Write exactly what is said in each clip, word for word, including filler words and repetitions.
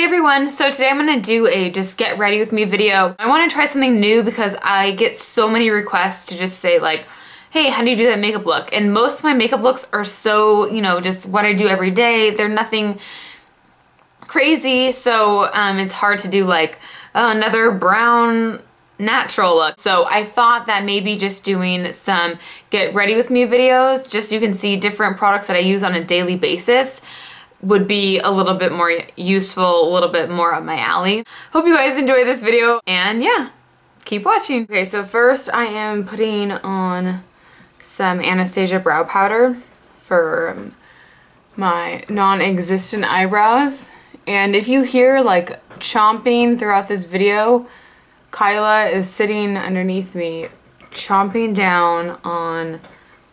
Hey everyone, so today I'm gonna do a just get ready with me video. I wanna try something new because I get so many requests to just say like, hey, how do you do that makeup look? And most of my makeup looks are so, you know, just what I do every day. They're nothing crazy, so um, it's hard to do like uh, another brown natural look. So I thought that maybe just doing some get ready with me videos, just so you can see different products that I use on a daily basis, would be a little bit more useful, a little bit more up my alley. Hope you guys enjoy this video, and yeah, keep watching. Okay, so first I am putting on some Anastasia brow powder for my non-existent eyebrows. And if you hear like chomping throughout this video, Kyla is sitting underneath me chomping down on,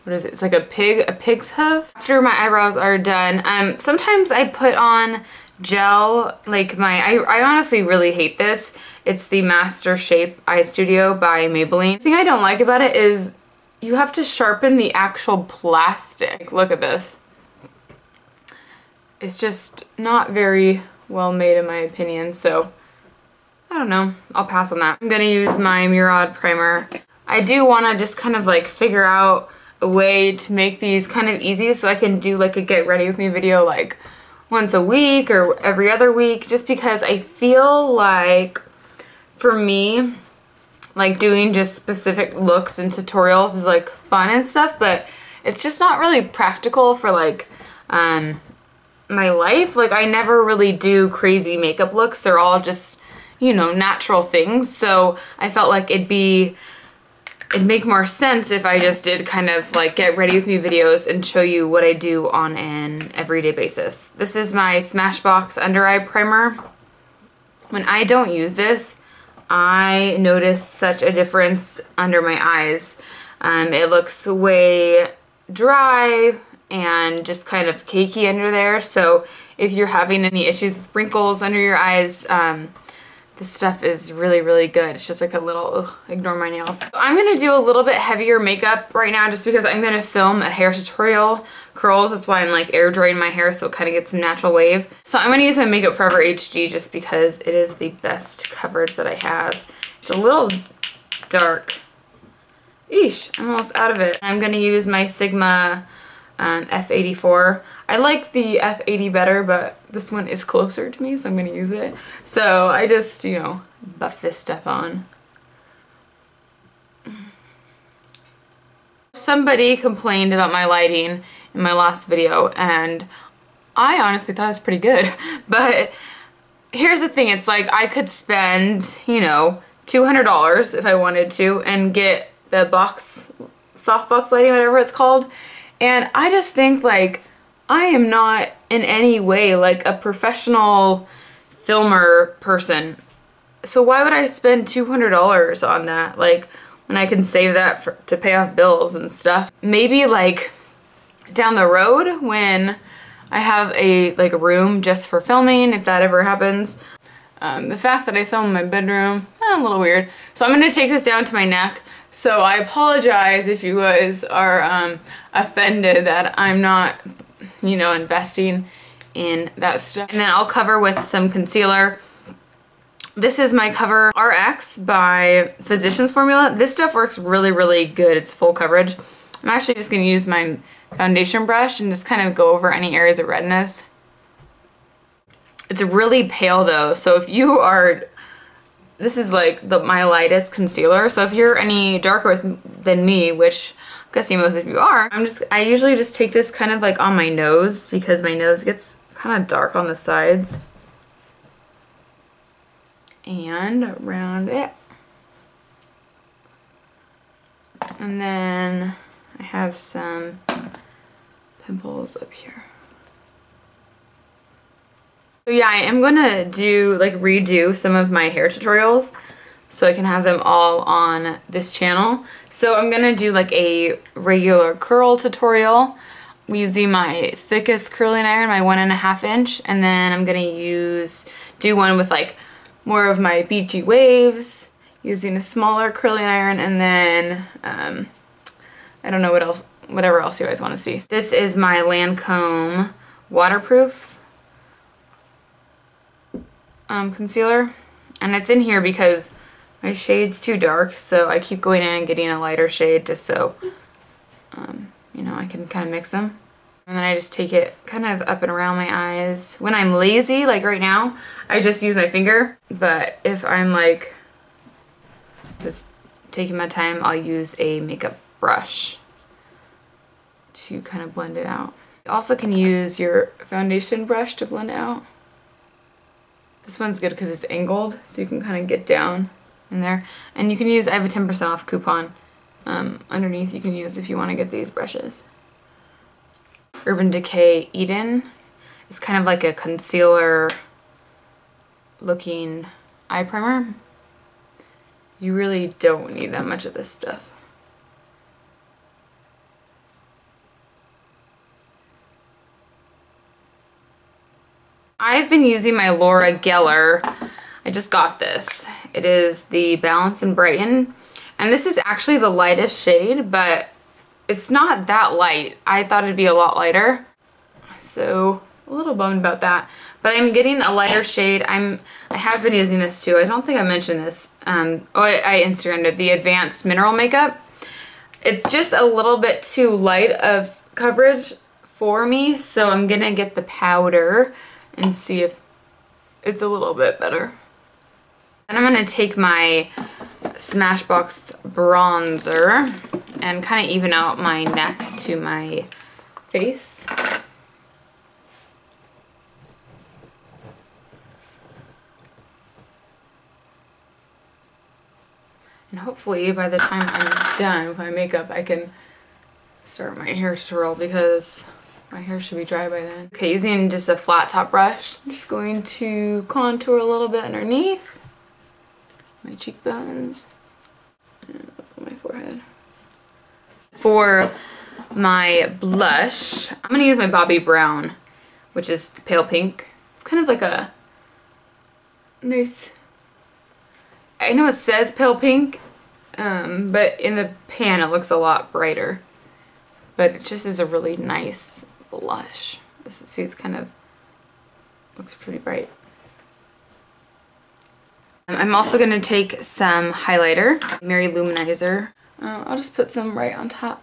what is it? It's like a pig, a pig's hoof. After my eyebrows are done, um, sometimes I put on gel, like my, I, I honestly really hate this. It's the Master Shape Eye Studio by Maybelline. The thing I don't like about it is you have to sharpen the actual plastic. Like, look at this. It's just not very well made in my opinion, so I don't know, I'll pass on that. I'm gonna use my Murad primer. I do wanna just kind of like figure out a way to make these kind of easy so I can do like a get ready with me video like once a week or every other week, just because I feel like for me like doing just specific looks and tutorials is like fun and stuff, but it's just not really practical for like um, my life. Like I never really do crazy makeup looks, they're all just, you know, natural things, so I felt like it'd be it'd make more sense if I just did kind of like get ready with me videos and show you what I do on an everyday basis. This is my Smashbox under eye primer. When I don't use this, I notice such a difference under my eyes. Um, it looks way dry and just kind of cakey under there, so if you're having any issues with wrinkles under your eyes, um, this stuff is really, really good. It's just like a little, ugh, ignore my nails. I'm gonna do a little bit heavier makeup right now just because I'm gonna film a hair tutorial, curls, that's why I'm like air drying my hair so it kind of gets some natural wave. So I'm gonna use my Makeup Forever H G just because it is the best coverage that I have. It's a little dark. Eesh, I'm almost out of it. I'm gonna use my Sigma um, F eighty-four. I like the F eighty better, but this one is closer to me, so I'm gonna use it. So I just, you know, buff this stuff on. Somebody complained about my lighting in my last video, and I honestly thought it was pretty good. But here's the thing, it's like I could spend, you know, two hundred dollars if I wanted to and get the box, softbox lighting, whatever it's called. And I just think like, I am not in any way like a professional filmer person. So why would I spend two hundred dollars on that? Like when I can save that for, to pay off bills and stuff. Maybe like down the road when I have a like a room just for filming, if that ever happens. Um, the fact that I film in my bedroom, eh, a little weird. So I'm gonna take this down to my neck. So I apologize if you guys are um, offended that I'm not, you know, investing in that stuff. And then I'll cover with some concealer. This is my Cover R X by Physicians Formula. This stuff works really, really good. It's full coverage. I'm actually just gonna use my foundation brush and just kind of go over any areas of redness. It's really pale though, so if you are, this is like the, my lightest concealer, so if you're any darker with, than me, which I'm guessing most of you are, I'm just, I usually just take this kind of like on my nose because my nose gets kind of dark on the sides. And around it. And then I have some pimples up here. So yeah, I am gonna do, like redo some of my hair tutorials so I can have them all on this channel. So I'm gonna do like a regular curl tutorial using my thickest curling iron, my one and a half inch, and then I'm gonna use, do one with like more of my beachy waves using a smaller curling iron, and then um, I don't know what else, whatever else you guys wanna see. This is my Lancôme waterproof um, concealer, and it's in here because my shade's too dark, so I keep going in and getting a lighter shade just so, um, you know, I can kind of mix them. And then I just take it kind of up and around my eyes. When I'm lazy, like right now, I just use my finger. But if I'm like just taking my time, I'll use a makeup brush to kind of blend it out. You also can use your foundation brush to blend it out. This one's good because it's angled, so you can kind of get down in there. And you can use, I have a ten percent off coupon um, underneath you can use if you want to get these brushes. Urban Decay Eden. It's kind of like a concealer looking eye primer. You really don't need that much of this stuff. I've been using my Laura Geller. I just got this. It is the Balance and Brighten. And this is actually the lightest shade, but it's not that light. I thought it'd be a lot lighter, so a little bummed about that. But I'm getting a lighter shade. I'm I have been using this too. I don't think I mentioned this. Um, oh, I, I Instagrammed it. The Advanced Mineral Makeup. It's just a little bit too light of coverage for me, so I'm gonna get the powder and see if it's a little bit better. Then I'm gonna take my Smashbox bronzer and kind of even out my neck to my face. And hopefully by the time I'm done with my makeup, I can start my hair twirl because my hair should be dry by then. Okay, using just a flat top brush, I'm just going to contour a little bit underneath my cheekbones and up on my forehead. For my blush, I'm going to use my Bobbi Brown, which is the pale pink. It's kind of like a nice, I know it says pale pink, um, but in the pan it looks a lot brighter. But it just is a really nice blush. See, it's kind of, looks pretty bright. I'm also going to take some highlighter, Mary Luminizer. Um, I'll just put some right on top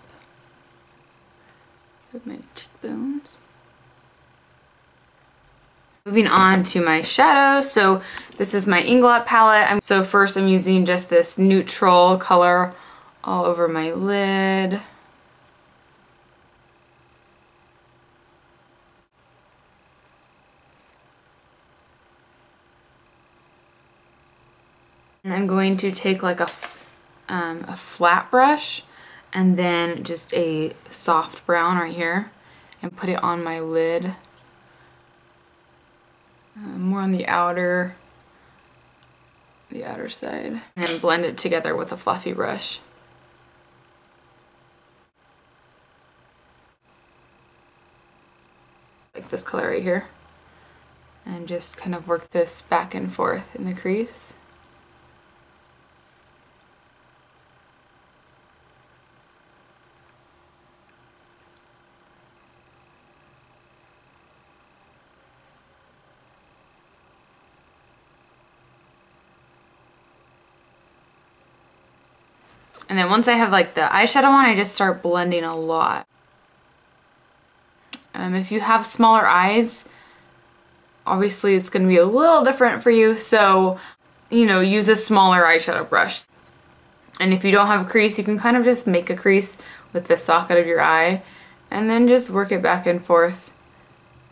of my cheekbones. Moving on to my shadow. So this is my Inglot palette. I'm, so first I'm using just this neutral color all over my lid. And I'm going to take like a Um, a flat brush and then just a soft brown right here and put it on my lid, uh, more on the outer the outer side, and blend it together with a fluffy brush. Like this color right here, and just kind of work this back and forth in the crease. And then once I have like the eyeshadow on, I just start blending a lot. Um, if you have smaller eyes, obviously it's going to be a little different for you. So, you know, use a smaller eyeshadow brush. And if you don't have a crease, you can kind of just make a crease with the socket of your eye. And then just work it back and forth.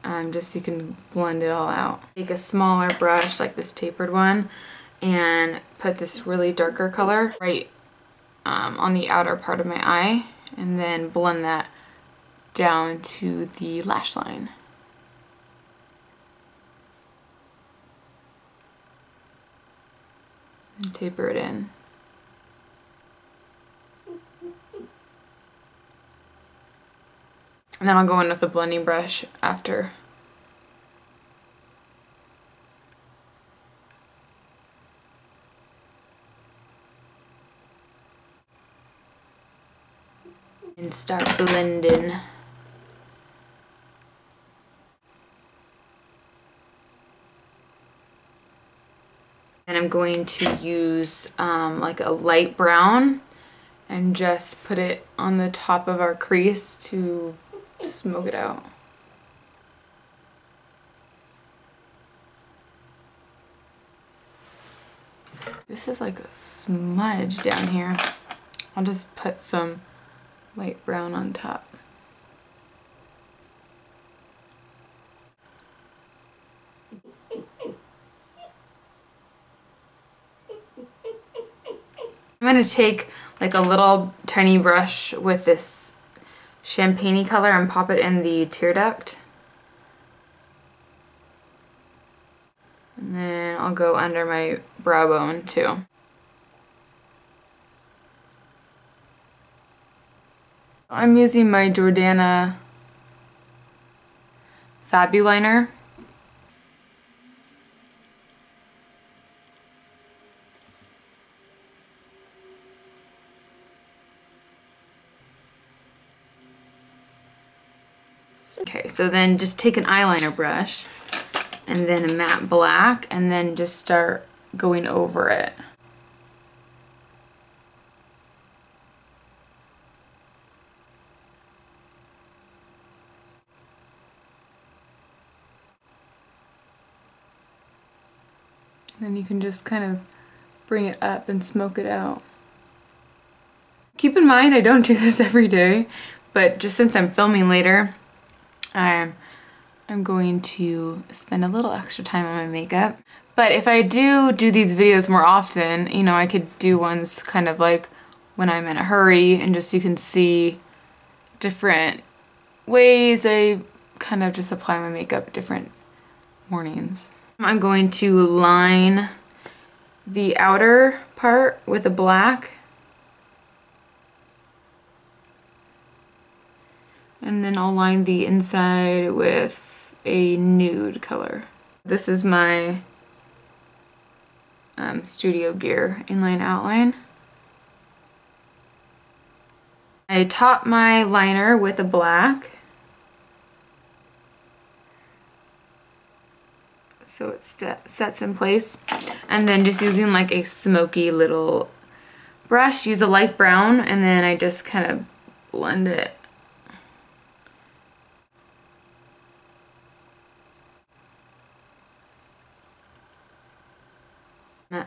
Um, just so you can blend it all out. Take a smaller brush, like this tapered one, and put this really darker color right Um, on the outer part of my eye, and then blend that down to the lash line. And taper it in. And then I'll go in with a blending brush after. And start blending. And I'm going to use um, like a light brown and just put it on the top of our crease to smoke it out. This is like a smudge down here. I'll just put some light brown on top. I'm going to take like a little tiny brush with this champagne-y color and pop it in the tear duct. And then I'll go under my brow bone too. I'm using my Jordana Fabuliner. Okay, so then just take an eyeliner brush and then a matte black and then just start going over it. And then you can just kind of bring it up and smoke it out. Keep in mind I don't do this every day, but just since I'm filming later, I'm I'm going to spend a little extra time on my makeup. But if I do do these videos more often, you know, I could do ones kind of like when I'm in a hurry and just you can see different ways I kind of just apply my makeup different mornings. I'm going to line the outer part with a black. And then I'll line the inside with a nude color. This is my um, Studio Gear inline outline. I top my liner with a black, so it st sets in place. And then just using like a smoky little brush, use a light brown, and then I just kind of blend it.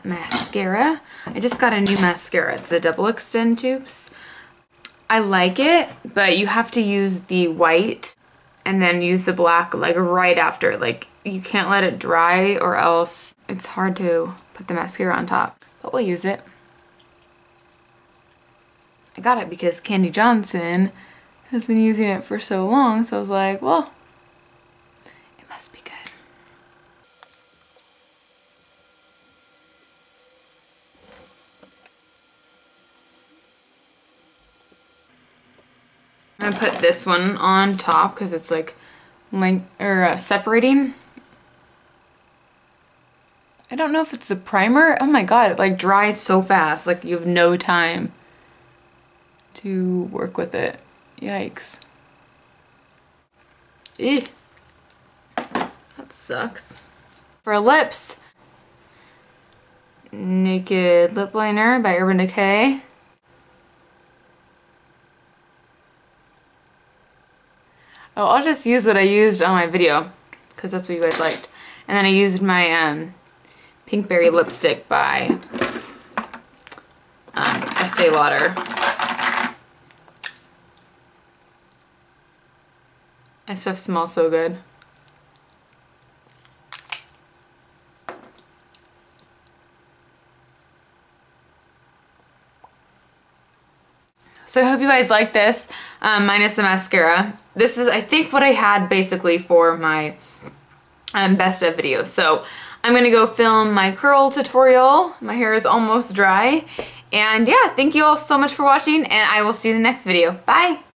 Mascara. I just got a new mascara. It's a double extend tubes. I like it, but you have to use the white and then use the black like right after. Like you can't let it dry or else it's hard to put the mascara on top, but we'll use it. I got it because Candy Johnson has been using it for so long, so I was like, well, it must be good. I'm gonna put this one on top because it's like link or uh, separating. I don't know if it's the primer. Oh my god, it like dries so fast. Like you have no time to work with it. Yikes. Ew. That sucks. For lips, Naked Lip Liner by Urban Decay. Oh, I'll just use what I used on my video because that's what you guys liked. And then I used my um, Pinkberry lipstick by um, Estee Lauder. That stuff smells so good. So I hope you guys like this, um, minus the mascara. This is, I think, what I had basically for my um, best of video. So I'm gonna go film my curl tutorial. My hair is almost dry. And yeah, thank you all so much for watching, and I will see you in the next video. Bye.